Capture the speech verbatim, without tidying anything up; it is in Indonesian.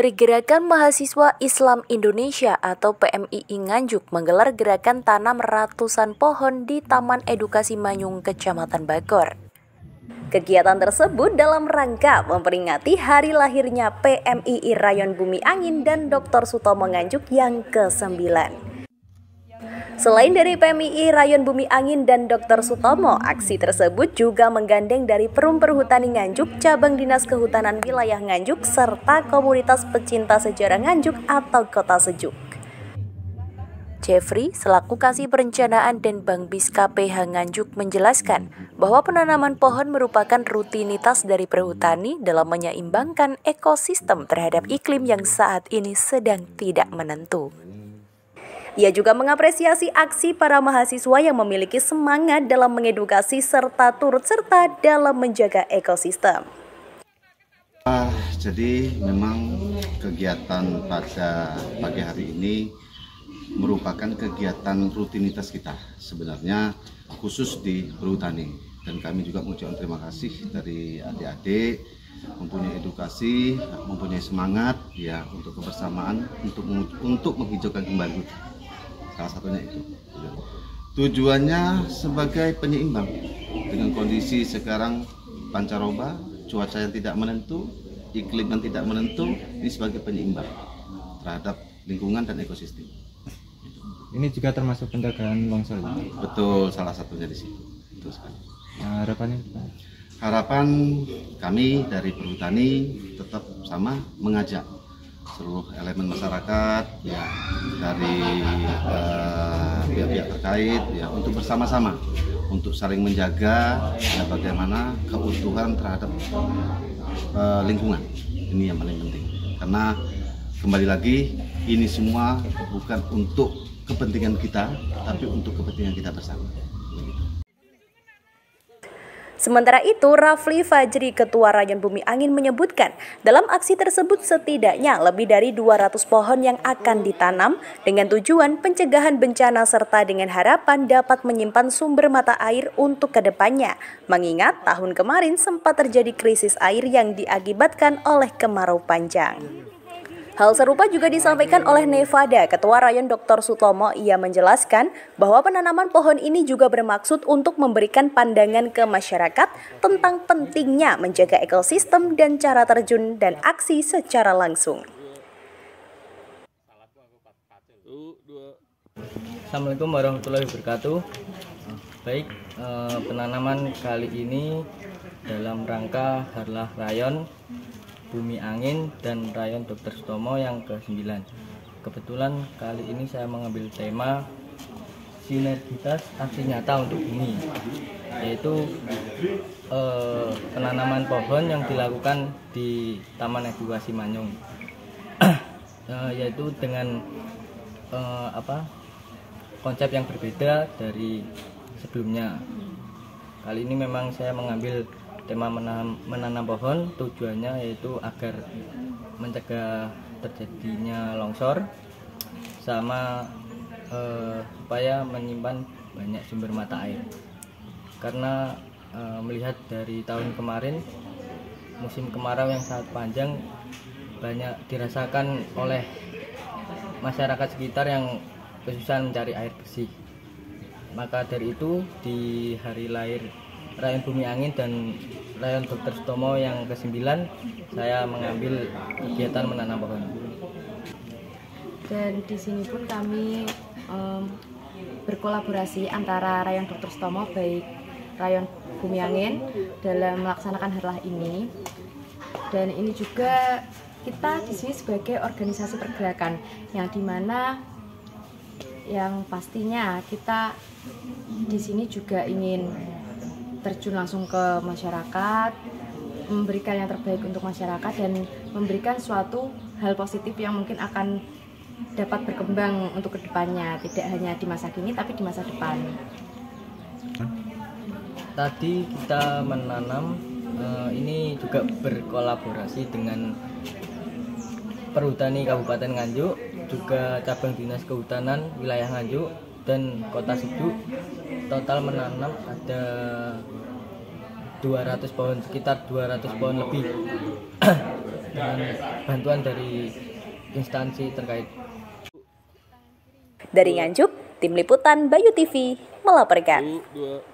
Pergerakan Mahasiswa Islam Indonesia atau P M I I Nganjuk menggelar gerakan tanam ratusan pohon di Taman Edukasi Manyung, Kecamatan Bakor. Kegiatan tersebut dalam rangka memperingati hari lahirnya P M I I Rayon Bumi Angin dan Doktor Sutomo Nganjuk yang kesembilan. Selain dari P M I I Rayon Bumi Angin dan Doktor Sutomo, aksi tersebut juga menggandeng dari Perum Perhutani Nganjuk, Cabang Dinas Kehutanan Wilayah Nganjuk, serta Komunitas Pecinta Sejarah Nganjuk atau Kota Sejuk. Jeffrey, selaku Kasih Perencanaan dan Bangbis K P H Nganjuk, menjelaskan bahwa penanaman pohon merupakan rutinitas dari perhutani dalam menyeimbangkan ekosistem terhadap iklim yang saat ini sedang tidak menentu. Ia juga mengapresiasi aksi para mahasiswa yang memiliki semangat dalam mengedukasi serta turut serta dalam menjaga ekosistem. Uh, jadi memang kegiatan pada pagi hari ini merupakan kegiatan rutinitas kita sebenarnya, khusus di perhutani. Dan kami juga mengucapkan terima kasih dari adik-adik, mempunyai edukasi, mempunyai semangat ya untuk kebersamaan, untuk untuk menghijaukan kembali. Salah satunya itu. Tujuannya sebagai penyeimbang dengan kondisi sekarang pancaroba, cuaca yang tidak menentu, iklim yang tidak menentu, ini sebagai penyeimbang terhadap lingkungan dan ekosistem. Ini juga termasuk penjagaan longsor. Betul, salah satunya di situ. Betul sekali. Nah, harapannya? Harapan kami dari perhutani tetap sama, mengajak seluruh elemen masyarakat ya, dari pihak-pihak uh, terkait ya, untuk bersama-sama untuk saling menjaga ya, bagaimana keutuhan terhadap uh, lingkungan. Ini yang paling penting, karena kembali lagi ini semua bukan untuk kepentingan kita, tapi untuk kepentingan kita bersama. Sementara itu, Rafli Fajri, Ketua Rayon Bumi Angin, menyebutkan dalam aksi tersebut setidaknya lebih dari dua ratus pohon yang akan ditanam dengan tujuan pencegahan bencana serta dengan harapan dapat menyimpan sumber mata air untuk kedepannya, mengingat tahun kemarin sempat terjadi krisis air yang diakibatkan oleh kemarau panjang. Hal serupa juga disampaikan oleh Nevada, Ketua Rayon Doktor Sutomo. Ia menjelaskan bahwa penanaman pohon ini juga bermaksud untuk memberikan pandangan ke masyarakat tentang pentingnya menjaga ekosistem dan cara terjun dan aksi secara langsung. Assalamualaikum warahmatullahi wabarakatuh. Baik, eh, penanaman kali ini dalam rangka Harlah Rayon Bumi Angin dan Rayon Doktor Sutomo yang kesembilan. Kebetulan kali ini saya mengambil tema sinergitas aksi nyata untuk bumi, yaitu eh, penanaman pohon yang dilakukan di Taman Edukasi Manyung, eh, yaitu dengan eh, apa konsep yang berbeda dari sebelumnya. Kali ini memang saya mengambil tema menanam, menanam pohon, tujuannya yaitu agar mencegah terjadinya longsor sama eh, supaya menyimpan banyak sumber mata air, karena eh, melihat dari tahun kemarin musim kemarau yang sangat panjang banyak dirasakan oleh masyarakat sekitar yang kesusahan mencari air bersih. Maka dari itu di hari lahir Rayon Bumi Angin dan Rayon Doktor Sutomo yang kesembilan, saya mengambil kegiatan menanam pohon. Dan di sini pun kami um, berkolaborasi antara Rayon Doktor Sutomo baik Rayon Bumi Angin dalam melaksanakan harlah ini. Dan ini juga kita di sini sebagai organisasi pergerakan yang dimana yang pastinya kita di sini juga ingin terjun langsung ke masyarakat, memberikan yang terbaik untuk masyarakat dan memberikan suatu hal positif yang mungkin akan dapat berkembang untuk kedepannya, tidak hanya di masa kini tapi di masa depan. Tadi kita menanam, ini juga berkolaborasi dengan Perhutani Kabupaten Nganjuk, juga Cabang Dinas Kehutanan Wilayah Nganjuk dan Kota Sidu. Total menanam ada dua ratus pohon, sekitar dua ratus pohon lebih dengan bantuan dari instansi terkait. Dari Nganjuk, Tim Liputan Bayu T V melaporkan.